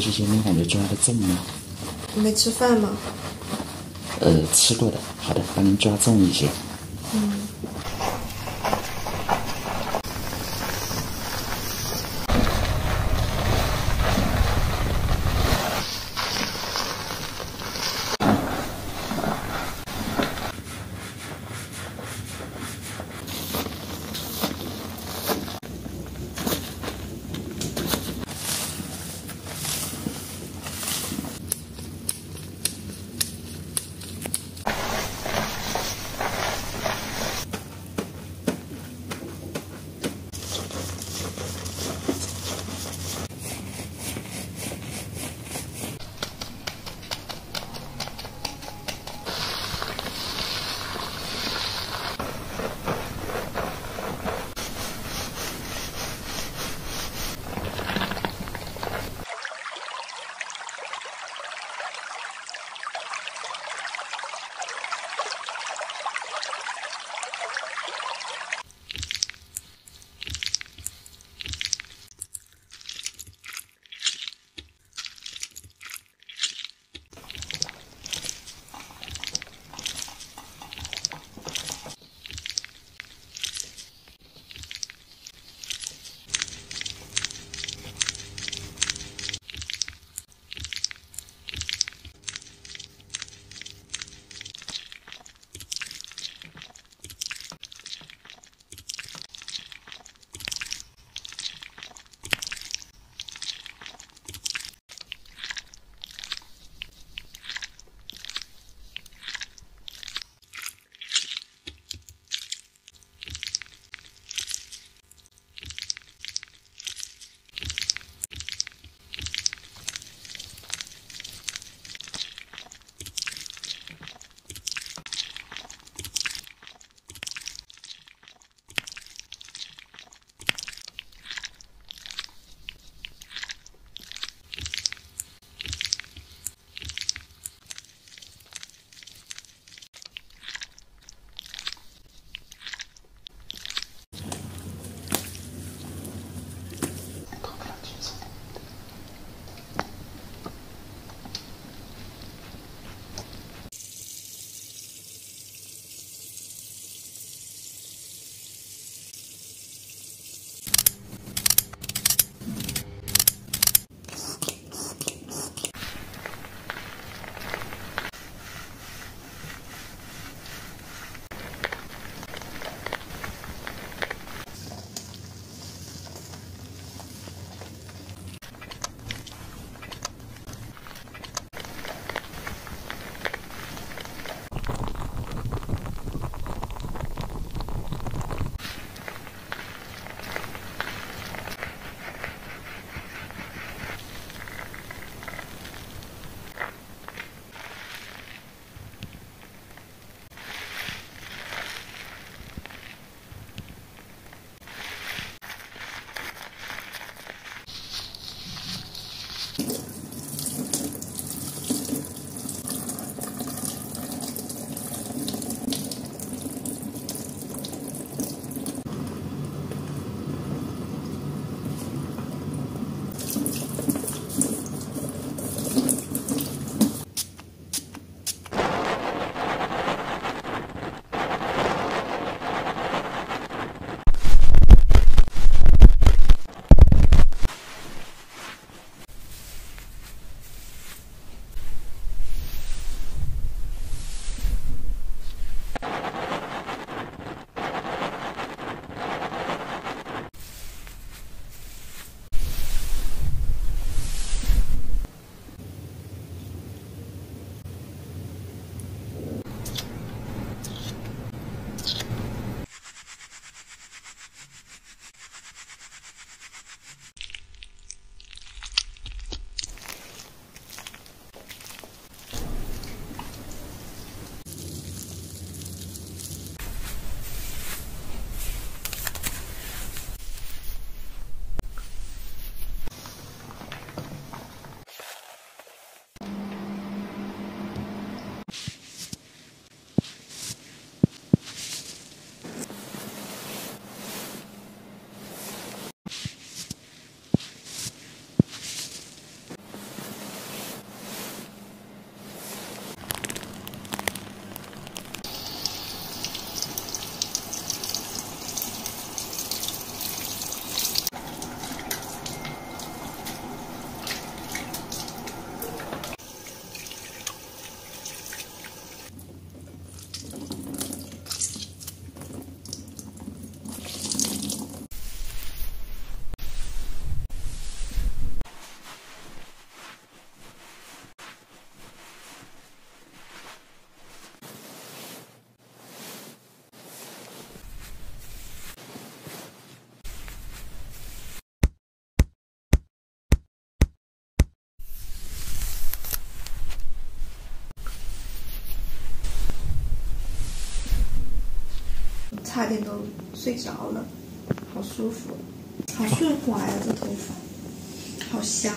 这些你感觉重要的重吗？你没吃饭吗？吃过的。好的，帮您抓重一些。嗯。差点都睡着了，好舒服，好顺滑呀，这头发，好香。